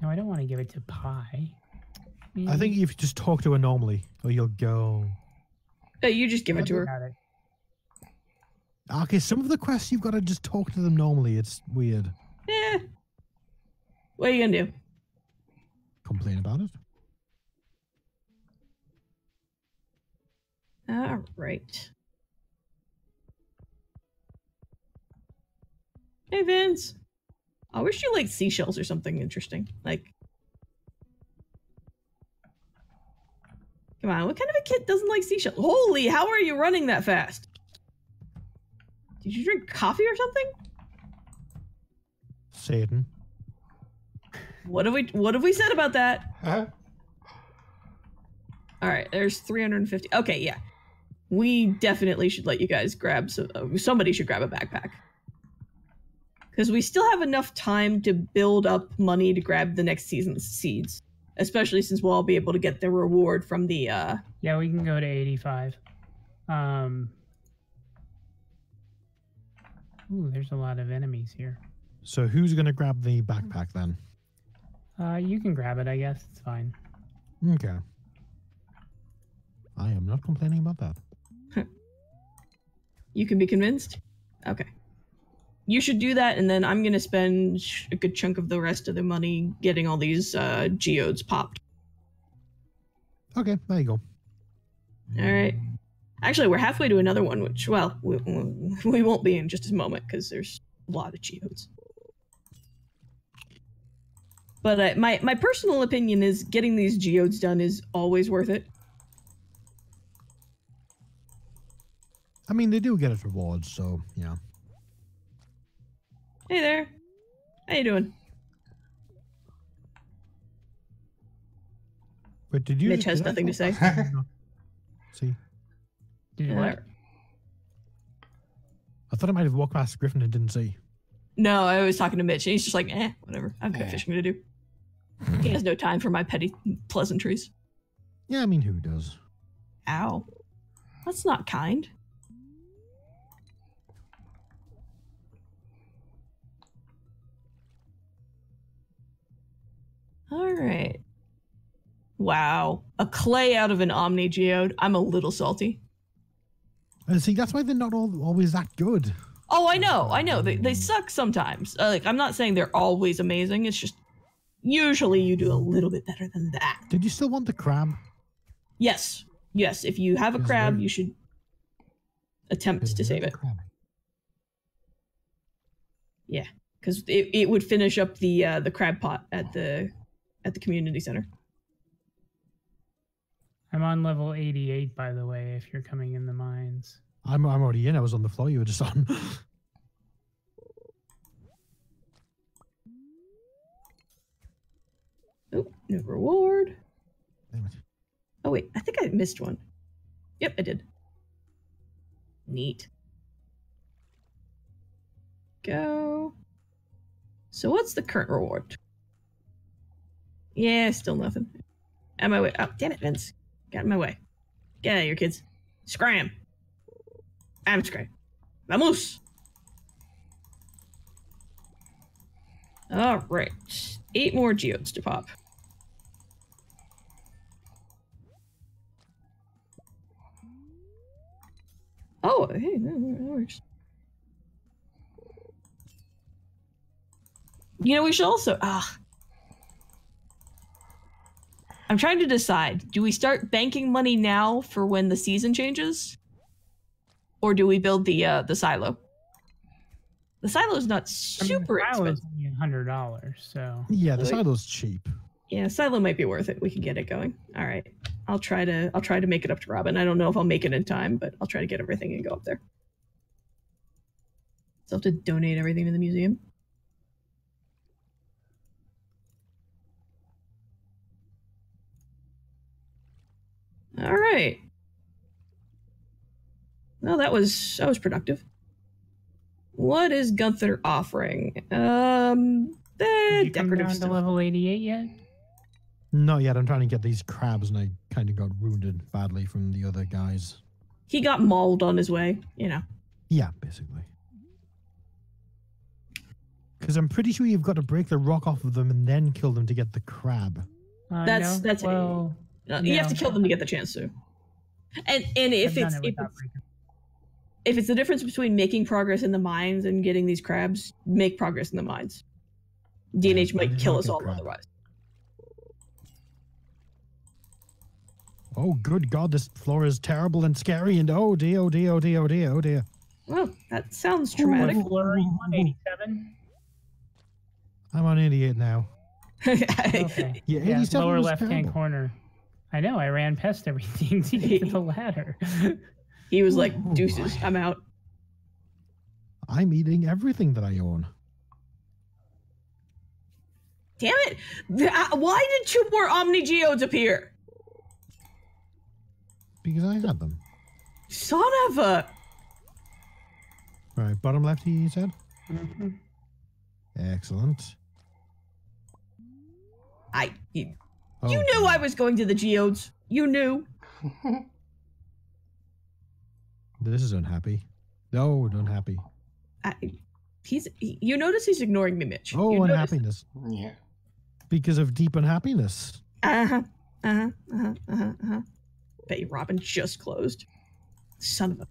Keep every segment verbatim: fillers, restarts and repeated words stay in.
No, I don't want to give it to Pi. Maybe. I think if you just talk to her normally, or you'll go. No, you just give it to her. Okay, some of the quests you've got to just talk to them normally. It's weird. Eh. What are you gonna do? Complain about it. All right. Hey, Vince. I wish you liked seashells or something interesting. Like, come on, what kind of a kid doesn't like seashells? Holy, how are you running that fast? Did you drink coffee or something? Satan. What have we What have we said about that? Uh-huh. All right, there's three hundred fifty. Okay, yeah, we definitely should let you guys grab some. Uh, somebody should grab a backpack. Because we still have enough time to build up money to grab the next season's seeds. Especially since we'll all be able to get the reward from the... Uh... Yeah, we can go to eighty-five. Um... Ooh, there's a lot of enemies here. So who's going to grab the backpack then? Uh, you can grab it, I guess. It's fine. Okay. I am not complaining about that. You can be convinced? Okay. You should do that, and then I'm going to spend a good chunk of the rest of the money getting all these uh, geodes popped. Okay, there you go. All right. Actually, we're halfway to another one, which, well, we, we won't be in just a moment because there's a lot of geodes. But uh, my, my personal opinion is getting these geodes done is always worth it. I mean, they do get its rewards, so, yeah. Hey there. How you doing? But did you Mitch has nothing to say. See. Did you what? I thought I might have walked past Griffin and didn't see. No, I was talking to Mitch and he's just like, eh, whatever. I've got eh. fishing to do. He has no time for my petty pleasantries. Yeah, I mean, who does? Ow. That's not kind. All right. Wow. A clay out of an Omni Geode. I'm a little salty. Uh, see, that's why they're not all, always that good. Oh, I know. I know. They, they suck sometimes. Uh, like, I'm not saying they're always amazing. It's just usually you do a little bit better than that. Did you still want the crab? Yes. Yes. If you have a crab, you should attempt to save it. Yeah. Because it, it would finish up the uh, the crab pot at the... at the community center. I'm on level eighty-eight, by the way, if you're coming in the mines. I'm I'm already in. I was on the floor you were just on. Oh, no reward. Damn it. Oh, wait. I think I missed one. Yep, I did. Neat. Go. So what's the current reward? Yeah, still nothing. Out of my way. Oh, damn it, Vince. Got in my way. Get out of here, kids. Scram. I'm scram. Vamos. All right. Eight more geodes to pop. Oh, hey, that works. You know, we should also... Ah. I'm trying to decide, do we start banking money now for when the season changes? Or do we build the uh, the silo? The silo's not super I mean, the silo's expensive. one hundred dollars, so... Yeah, the so silo's we, cheap. Yeah, silo might be worth it. We can get it going. All right. I'll try to I'll try to make it up to Robin. I don't know if I'll make it in time, but I'll try to get everything and go up there. So I'll have to donate everything to the museum. All right. Well, that was that was productive. What is Gunther offering? Um, the Did decorative you come down stuff. To level eighty-eight yet? Not yet. I'm trying to get these crabs, and I kind of got wounded badly from the other guys. He got mauled on his way, you know. Yeah, basically. Because I'm pretty sure you've got to break the rock off of them and then kill them to get the crab. Uh, that's no. that's well, a, no. you have to kill them to get the chance to. And and if it's it if, if it's the difference between making progress in the mines and getting these crabs, make progress in the mines. D N H yeah, might kill us all crab. otherwise. Oh good God! This floor is terrible and scary, and oh dear, oh dear, oh dear, oh dear, oh dear. Well, that sounds traumatic. Ooh, one eighty-seven. I'm on eighty-eight now. Okay. Yeah, yeah, lower left-hand corner. I know. I ran past everything to get to the ladder. He was like, oh, "Deuces, my. I'm out." I'm eating everything that I own. Damn it! Why did two more Omni Geodes appear? Because I had them. Son of a. Right, bottom left, you said? Mm-hmm. Excellent. I. You, oh. you knew I was going to the geodes. You knew. This is unhappy. No, unhappy. I, he's. He, you notice he's ignoring me, Mitch. Oh, you unhappiness. Notice. Yeah. Because of deep unhappiness. Uh huh. Uh huh. Uh huh. Uh huh. Uh-huh. Bet you Robin just closed. Son of a.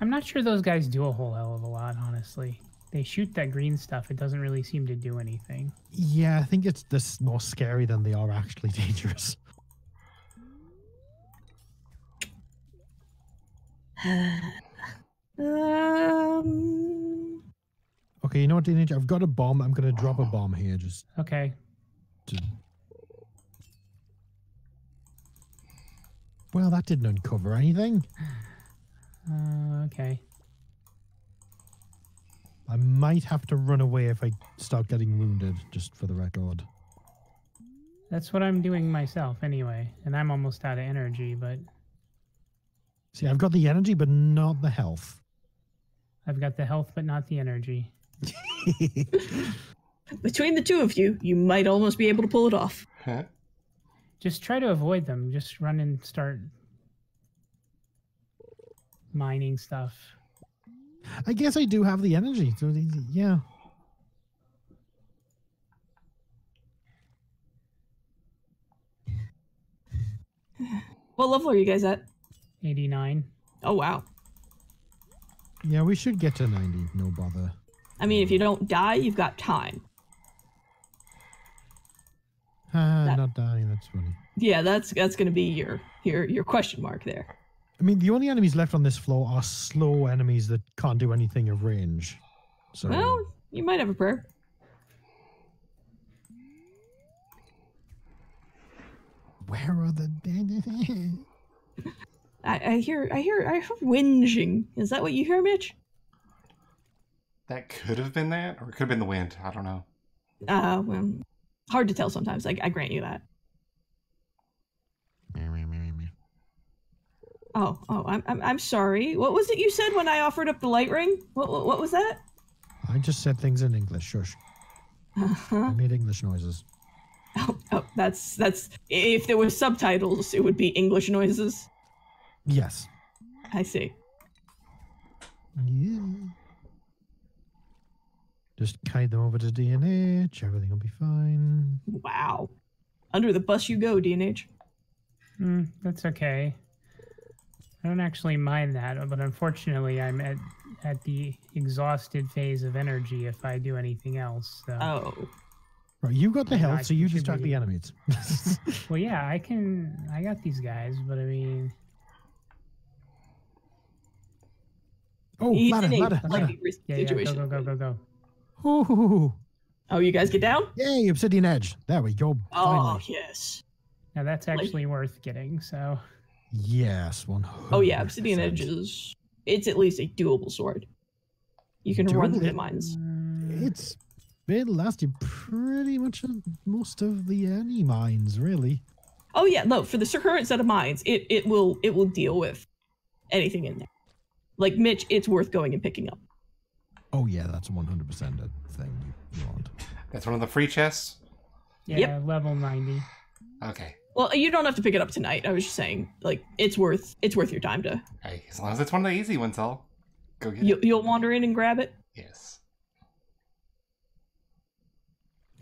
I'm not sure those guys do a whole hell of a lot, honestly. They shoot that green stuff. It doesn't really seem to do anything. Yeah, I think it's this more scary than they are actually dangerous. um... Okay, you know what, D N H? I've got a bomb. I'm going to drop a bomb here. Just Okay. To... Well, that didn't uncover anything. Uh, okay. I might have to run away if I start getting wounded, just for the record. That's what I'm doing myself anyway, and I'm almost out of energy, but... See, I've got the energy, but not the health. I've got the health, but not the energy. Between the two of you, you might almost be able to pull it off. Huh? Just try to avoid them. Just run and start... mining stuff. I guess I do have the energy, so yeah. What level are you guys at? eighty-nine. Oh wow. Yeah, we should get to ninety, no bother. I mean, if you don't die, you've got time. Ah, that, not dying, that's funny. Yeah, that's that's gonna be your your your question mark there. I mean, the only enemies left on this floor are slow enemies that can't do anything of range. So... Well, you might have a prayer. Where are the... I, I hear, I hear, I hear whinging. Is that what you hear, Mitch? That could have been that, or it could have been the wind. I don't know. Uh, well, hard to tell sometimes. I, I grant you that. Oh, oh, I'm, I'm, I'm sorry. What was it you said when I offered up the light ring? What, what, what was that? I just said things in English. Shush. Uh-huh. I made English noises. Oh, oh, that's, that's, if there were subtitles, it would be English noises. Yes. I see. Yeah. Just kite them over to D N H. Everything will be fine. Wow. Under the bus you go, D N H. Hmm, that's okay. I don't actually mind that, but unfortunately, I'm at at the exhausted phase of energy if I do anything else. So. Oh, right, you got the health, so you distract the enemies. Well, yeah, I can. I got these guys, but I mean, oh, ladder, ladder, ladder. Yeah, yeah, go, go, go, go, go. Oh, oh, you guys get down? Yay, Obsidian Edge. There we go. Finally. Oh yes. Now that's actually like... worth getting. So. Yes, one. Oh yeah, Obsidian Edge is. It's at least a doable sword. You can Dual, run through it, the mines. It's been lasting pretty much most of the any mines, really. Oh yeah, no. For the current set of mines, it it will it will deal with anything in there. Like Mitch, it's worth going and picking up. Oh yeah, that's one hundred percent a thing you want. That's one of the free chests. Yeah, yep. Level ninety. Okay. Well, you don't have to pick it up tonight. I was just saying, like, it's worth it's worth your time to. Hey, as long as it's one of the easy ones, I'll go get you, it. You'll wander in and grab it. Yes.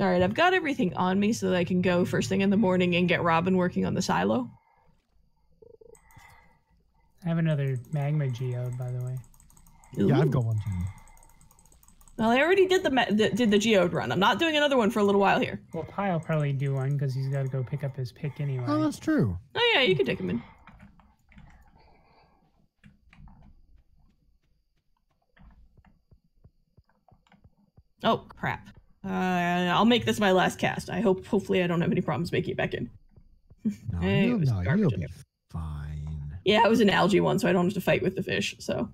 All right, I've got everything on me so that I can go first thing in the morning and get Robin working on the silo. I have another magma geode, by the way. Ooh. Yeah, I've got one too. Well, I already did the, ma the did the geode run. I'm not doing another one for a little while here. Well, Pi will probably do one because he's got to go pick up his pick anyway. Oh, that's true. Oh yeah, you can take him in. Oh crap. Uh, I'll make this my last cast. I hope, hopefully I don't have any problems making it back in. No, hey, you'll, no you'll be fine. Yeah, it was an algae one, so I don't have to fight with the fish, so.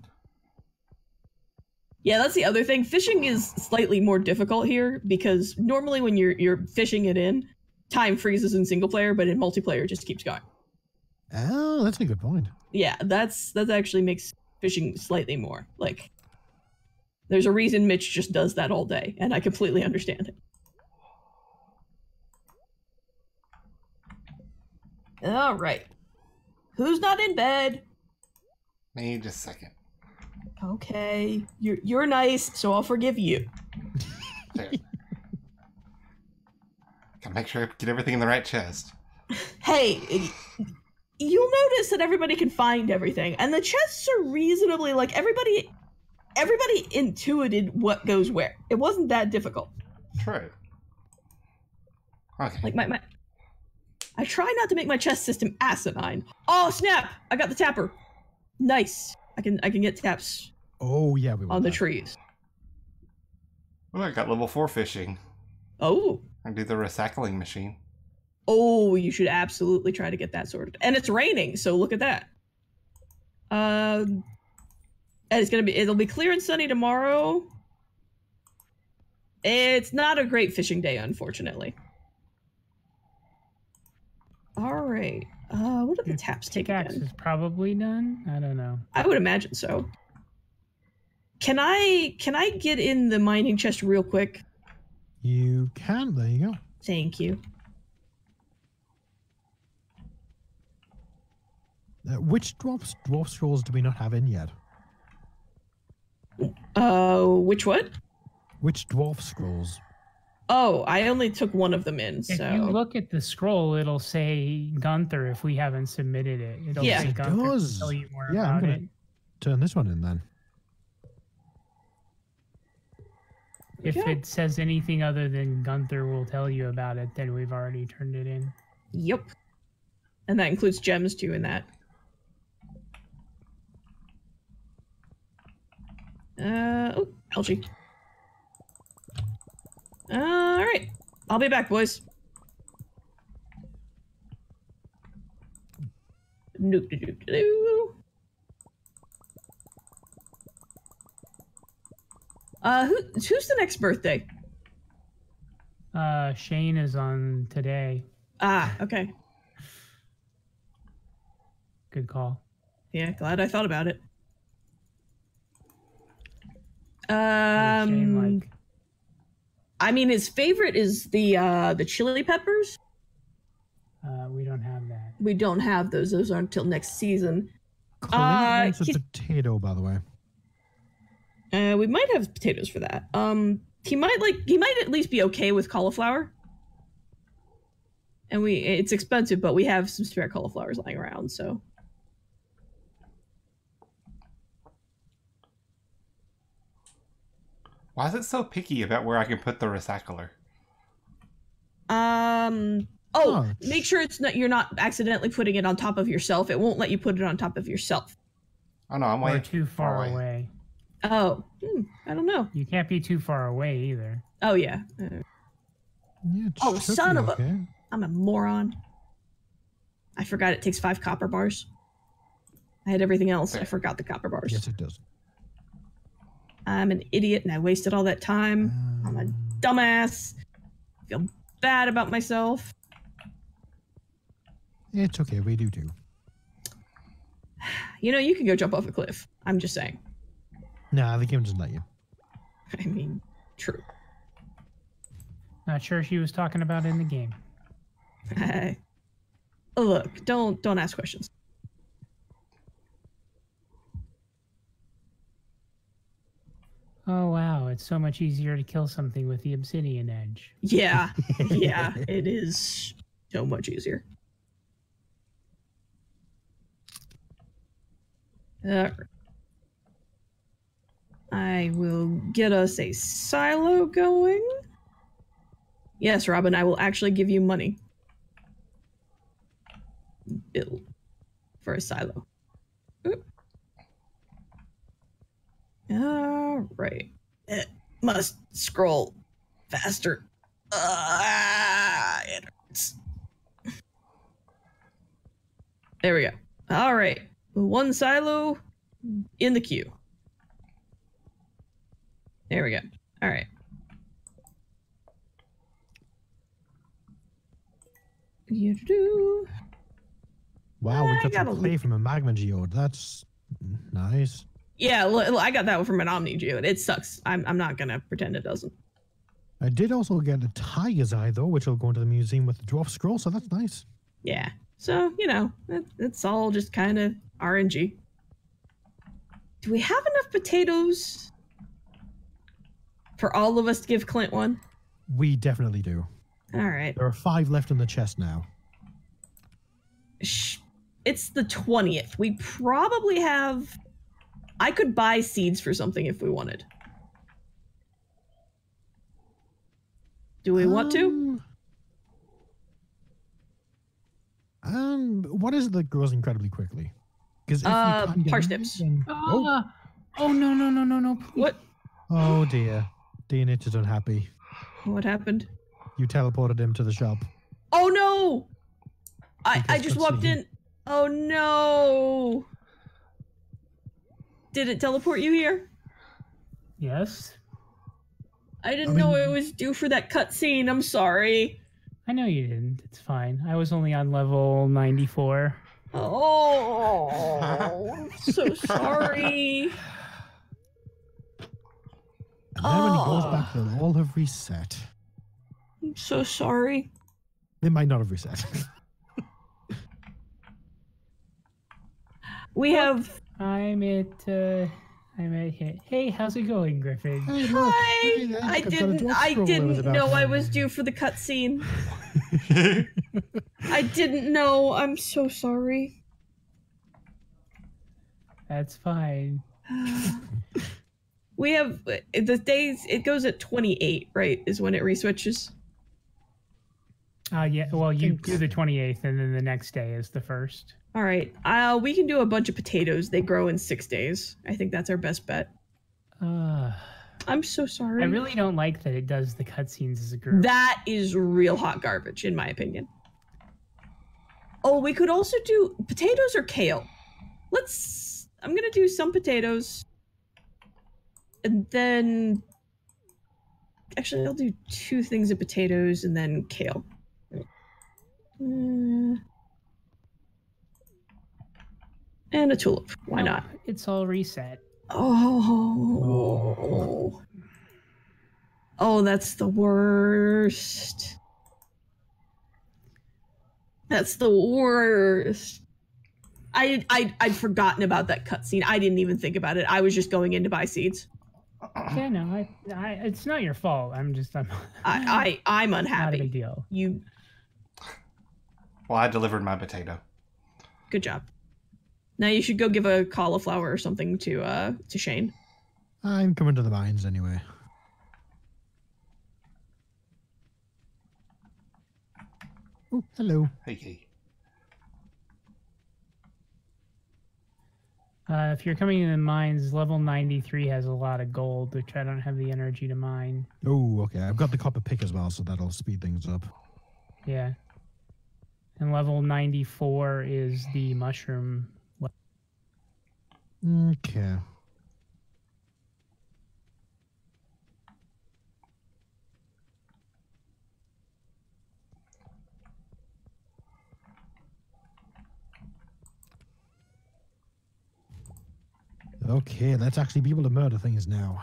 Yeah, that's the other thing. Fishing is slightly more difficult here because normally when you're you're fishing it in, time freezes in single player, but in multiplayer it just keeps going. Oh, that's a good point. Yeah, that's that actually makes fishing slightly more like. There's a reason Mitch just does that all day, and I completely understand it. All right, who's not in bed? Me, just a second. Okay, you're you're nice, so I'll forgive you. Gotta make sure I get everything in the right chest. Hey, you'll notice that everybody can find everything, and the chests are reasonably like everybody. Everybody intuited what goes where. It wasn't that difficult. True. Okay. Like my, my I try not to make my chest system asinine. Oh snap! I got the tapper. Nice. I can I can get taps. Oh yeah, we on the that. trees. Well, I got level four fishing. Oh. I can do the recycling machine. Oh, you should absolutely try to get that sorted. And it's raining, so look at that. Um. Uh, And it's gonna be it'll be clear and sunny tomorrow. It's not a great fishing day, unfortunately. All right. Uh, what do the taps take again? Taps is probably done. I don't know. I would imagine so. Can I can I get in the mining chest real quick? You can. There you go. Thank you. Uh, which dwarf dwarf scrolls do we not have in yet? Uh, which what? Which dwarf scrolls? Oh, I only took one of them in. So if you look at the scroll, it'll say Gunther if we haven't submitted it. It'll yeah, say it Gunther does. To tell you more yeah, about I'm gonna it. Turn this one in then. If yeah. it says anything other than Gunther will tell you about it, then we've already turned it in. Yep, and that includes gems too in that. Uh, oh, algae. Uh, all right. I'll be back, boys. Noop doo doo doo. Uh, who, who's the next birthday? Uh, Shane is on today. Ah, okay. Good call. Yeah, glad I thought about it. Um, like? I mean, his favorite is the uh, the chili peppers. Uh, we don't have that. We don't have those. Those aren't until next season. Clint uh, wants he, a potato, by the way. Uh, we might have potatoes for that. Um, he might like. He might at least be okay with cauliflower. And we, it's expensive, but we have some spare cauliflowers lying around, so. Why is it so picky about where I can put the recycler? Um. Oh, oh, make sure it's not. You're not accidentally putting it on top of yourself. It won't let you put it on top of yourself. Oh no, I'm way too far, far away. away. Oh, hmm, I don't know. You can't be too far away either. Oh yeah. Uh, yeah oh son of okay. a! I'm a moron. I forgot it takes five copper bars. I had everything else. There. I forgot the copper bars. Yes, it does. I'm an idiot and I wasted all that time. I'm a dumbass. I feel bad about myself. It's okay, we do too. You know, you can go jump off a cliff. I'm just saying. Nah, the game doesn't let you. I mean, true. Not sure she was talking about in the game. Hey. Look, don't don't ask questions. Oh wow, it's so much easier to kill something with the Obsidian Edge. Yeah, yeah, it is so much easier. Uh, I will get us a silo going. Yes, Robin, I will actually give you money. Bill for a silo. Oop. All right. It must scroll faster. Uh, it hurts. There we go. All right. One silo in the queue. There we go. All right. Wow, we got, got some clay from a magma geode. That's nice. Yeah, look, I got that one from an Omni geode. It sucks. I'm, I'm not going to pretend it doesn't. I did also get a tiger's eye, though, which will go into the museum with the dwarf scroll, so that's nice. Yeah. So, you know, it, it's all just kind of R N G. Do we have enough potatoes for all of us to give Clint one? We definitely do. All right. There are five left in the chest now. Shh. It's the twentieth. We probably have... I could buy seeds for something if we wanted. Do we um, want to? Um, what is it that grows incredibly quickly? Because uh, parsnips. Then... Oh. Uh, oh no no no no no! What? Oh dear, D N H is unhappy. What happened? You teleported him to the shop. Oh no! I I just walked in. Oh no! Did it teleport you here? Yes. I didn't I mean, know it was due for that cutscene. I'm sorry. I know you didn't. It's fine. I was only on level ninety-four. Oh, I'm so sorry. And then when he goes back, they'll all have reset. I'm so sorry. They might not have reset. We have... I'm at, uh, I'm at here. Hey, how's it going, Griffin? Hey, look. Hi! Hey, I didn't, I didn't know I was due for the cutscene. I didn't know. I'm so sorry. That's fine. We have, the days, it goes at twenty-eight, right, is when it reswitches? Uh, yeah, well, you do the twenty-eighth, and then the next day is the first. All right, uh, we can do a bunch of potatoes. They grow in six days. I think that's our best bet. Uh, I'm so sorry. I really don't like that it does the cutscenes as a group. That is real hot garbage, in my opinion. Oh, we could also do potatoes or kale. Let's... I'm going to do some potatoes. And then... Actually, I'll do two things of potatoes and then kale. Uh... And a tulip. Why nope, not? It's all reset. Oh. oh. Oh, that's the worst. That's the worst. I, I, I'd forgotten about that cutscene. I didn't even think about it. I was just going in to buy seeds. Yeah, no, I, I, it's not your fault. I'm just... I'm, I, I, I'm unhappy. Not a big deal. You... Well, I delivered my potato. Good job. Now you should go give a cauliflower or something to uh to Shane. I'm coming to the mines anyway. Oh, hello. Hey, hey. Uh, if you're coming to the mines, level ninety-three has a lot of gold, which I don't have the energy to mine. Oh, okay. I've got the copper pick as well, so that'll speed things up. Yeah. And level ninety-four is the mushroom. Okay. Okay, let's actually be able to murder things now.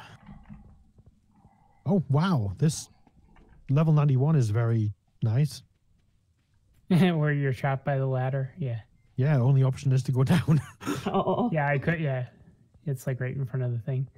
Oh, wow. This level ninety-one is very nice. Where you're trapped by the ladder, yeah. Yeah, only option is to go down. Oh. Yeah, I could, yeah. It's like right in front of the thing.